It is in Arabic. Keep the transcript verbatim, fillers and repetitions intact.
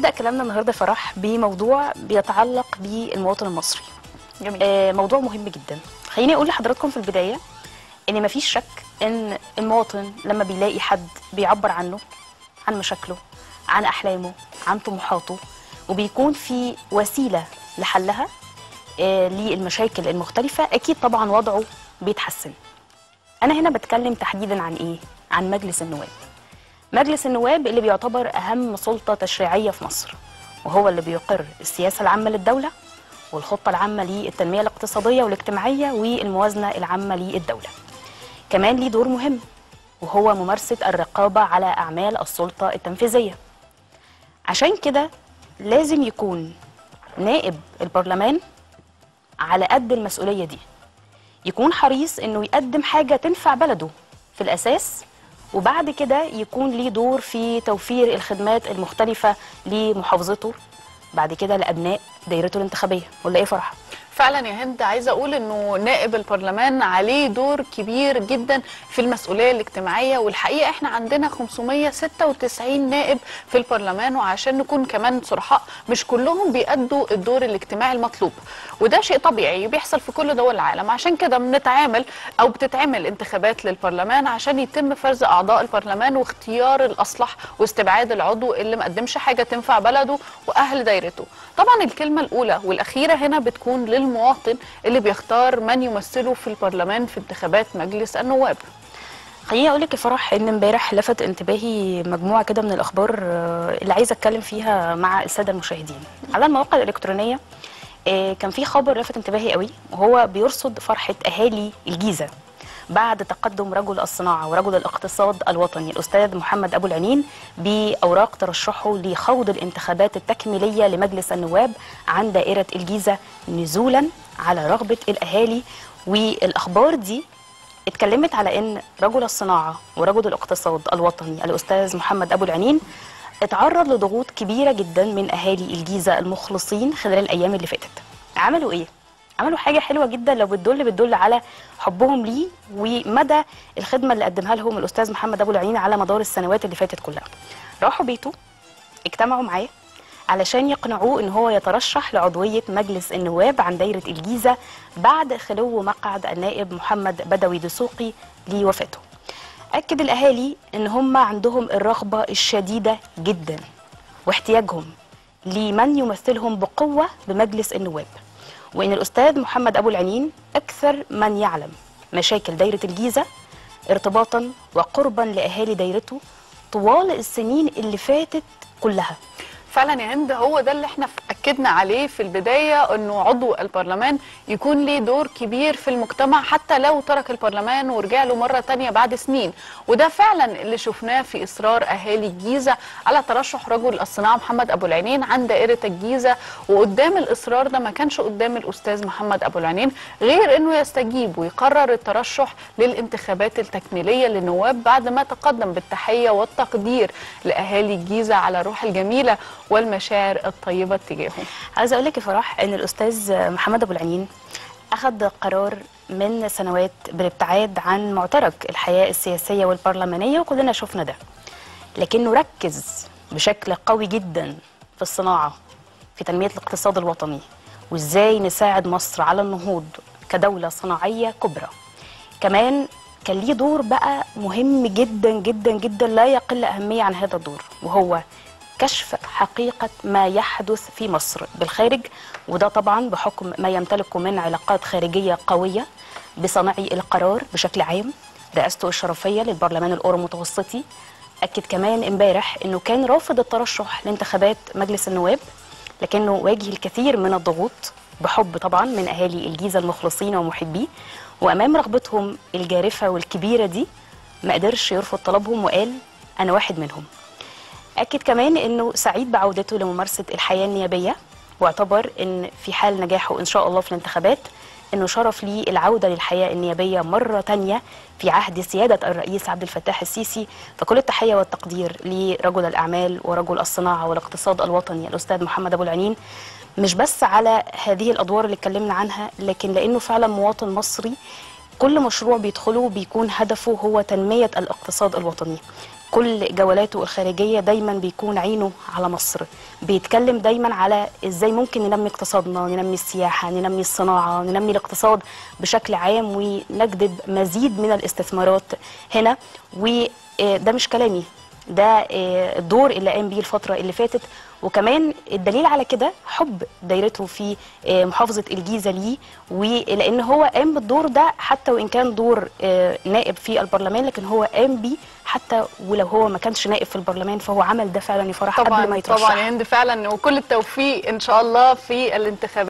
نبدأ كلامنا النهارده فرح بموضوع بيتعلق بالمواطن المصري. جميل. آه موضوع مهم جدا. خليني اقول لحضراتكم في البدايه ان مفيش شك ان المواطن لما بيلاقي حد بيعبر عنه، عن مشاكله، عن احلامه، عن طموحاته، وبيكون في وسيله لحلها آه للمشاكل المختلفه، اكيد طبعا وضعه بيتحسن. انا هنا بتكلم تحديدا عن ايه؟ عن مجلس النواب. مجلس النواب اللي بيعتبر أهم سلطة تشريعية في مصر، وهو اللي بيقر السياسة العامة للدولة والخطة العامة للتنمية الاقتصادية والاجتماعية والموازنة العامة للدولة. كمان ليه دور مهم وهو ممارسة الرقابة على أعمال السلطة التنفيذية. عشان كده لازم يكون نائب البرلمان على قد المسؤولية دي، يكون حريص إنه يقدم حاجة تنفع بلده في الأساس، وبعد كده يكون ليه دور في توفير الخدمات المختلفة لمحافظته، بعد كده لأبناء دايرته الانتخابية. ولا إيه فرحة؟ فعلا يا هند، عايزة أقول إنه نائب البرلمان عليه دور كبير جدا في المسؤولية الاجتماعية، والحقيقة إحنا عندنا خمسمية وستة وتسعين نائب في البرلمان، وعشان نكون كمان صرحاء مش كلهم بيأدوا الدور الاجتماعي المطلوب، وده شيء طبيعي بيحصل في كل دول العالم. عشان كده بنتعامل أو بتتعمل انتخابات للبرلمان عشان يتم فرز أعضاء البرلمان واختيار الأصلح واستبعاد العضو اللي ما قدمش حاجة تنفع بلده وأهل دايرته. طبعا الكلمة الأولى والأخيرة هنا بتكون لل المواطن اللي بيختار من يمثله في البرلمان في انتخابات مجلس النواب. خليني اقول لك يا فرح ان امبارح لفت انتباهي مجموعه كده من الاخبار اللي عايزه اتكلم فيها مع الساده المشاهدين على المواقع الالكترونيه. كان في خبر لفت انتباهي قوي، وهو بيرصد فرحه اهالي الجيزه بعد تقدم رجل الصناعه ورجل الاقتصاد الوطني الاستاذ محمد ابو العينين باوراق ترشحه لخوض الانتخابات التكميليه لمجلس النواب عن دائره الجيزه، نزولا على رغبه الاهالي. والاخبار دي اتكلمت على ان رجل الصناعه ورجل الاقتصاد الوطني الاستاذ محمد ابو العينين اتعرض لضغوط كبيره جدا من اهالي الجيزه المخلصين خلال الايام اللي فاتت. عملوا ايه؟ عملوا حاجه حلوه جدا لو بتدل بتدل على حبهم ليه ومدى الخدمه اللي قدمها لهم الاستاذ محمد ابو العينين على مدار السنوات اللي فاتت كلها. راحوا بيته، اجتمعوا معاه علشان يقنعوه ان هو يترشح لعضويه مجلس النواب عن دايره الجيزه بعد خلو مقعد النائب محمد بدوي دسوقي لوفاته. اكد الاهالي ان هم عندهم الرغبه الشديده جدا واحتياجهم لمن يمثلهم بقوه بمجلس النواب، وإن الأستاذ محمد أبو العينين أكثر من يعلم مشاكل دايرة الجيزة ارتباطاً وقرباً لأهالي دايرته طوال السنين اللي فاتت كلها. فعلا يا هند، هو ده اللي احنا اكدنا عليه في البدايه، انه عضو البرلمان يكون ليه دور كبير في المجتمع حتى لو ترك البرلمان ورجع له مره ثانيه بعد سنين، وده فعلا اللي شفناه في اصرار اهالي الجيزه على ترشح رجل الصناعه محمد ابو العينين عن دائره الجيزه. وقدام الاصرار ده ما كانش قدام الاستاذ محمد ابو العينين غير انه يستجيب ويقرر الترشح للانتخابات التكميليه للنواب بعد ما تقدم بالتحيه والتقدير لاهالي الجيزه على الروح الجميله والمشاعر الطيبه تجاههم. عايزه اقول لك يا فرح ان الاستاذ محمد ابو العينين اخذ قرار من سنوات بالابتعاد عن معترك الحياه السياسيه والبرلمانيه، وكلنا شفنا ده، لكنه ركز بشكل قوي جدا في الصناعه، في تنميه الاقتصاد الوطني، وازاي نساعد مصر على النهوض كدوله صناعيه كبرى. كمان كان ليه دور بقى مهم جدا جدا جدا لا يقل اهميه عن هذا الدور، وهو كشف حقيقة ما يحدث في مصر بالخارج، وده طبعا بحكم ما يمتلكه من علاقات خارجية قوية بصانعي القرار بشكل عام، رئاسته الشرفية للبرلمان الأورو متوسطي. أكد كمان امبارح أنه كان رافض الترشح لانتخابات مجلس النواب، لكنه واجه الكثير من الضغوط بحب طبعا من أهالي الجيزة المخلصين ومحبيه، وأمام رغبتهم الجارفة والكبيرة دي ما قدرش يرفض طلبهم وقال أنا واحد منهم. أكد كمان أنه سعيد بعودته لممارسة الحياة النيابية، واعتبر أن في حال نجاحه إن شاء الله في الانتخابات أنه شرف لي العودة للحياة النيابية مرة تانية في عهد سيادة الرئيس عبد الفتاح السيسي، فكل التحية والتقدير لرجل الأعمال ورجل الصناعة والاقتصاد الوطني الأستاذ محمد أبو العينين، مش بس على هذه الأدوار اللي اتكلمنا عنها، لكن لأنه فعلا مواطن مصري كل مشروع بيدخله بيكون هدفه هو تنمية الاقتصاد الوطني. كل جولاته الخارجيه دايما بيكون عينه على مصر، بيتكلم دايما على ازاي ممكن ننمي اقتصادنا، ننمي السياحه، ننمي الصناعه، ننمي الاقتصاد بشكل عام ونجذب مزيد من الاستثمارات هنا. وده مش كلامي، ده الدور اللي قام بيه الفتره اللي فاتت، وكمان الدليل على كده حب دايرته في محافظه الجيزه ليه، ولان هو قام بالدور ده حتى وان كان دور نائب في البرلمان، لكن هو قام بيه حتى ولو هو ما كانش نائب في البرلمان، فهو عمل ده فعلا يفرح قبل ما يترشح. طبعا طبعا يا هند فعلا، وكل التوفيق ان شاء الله في الانتخابات.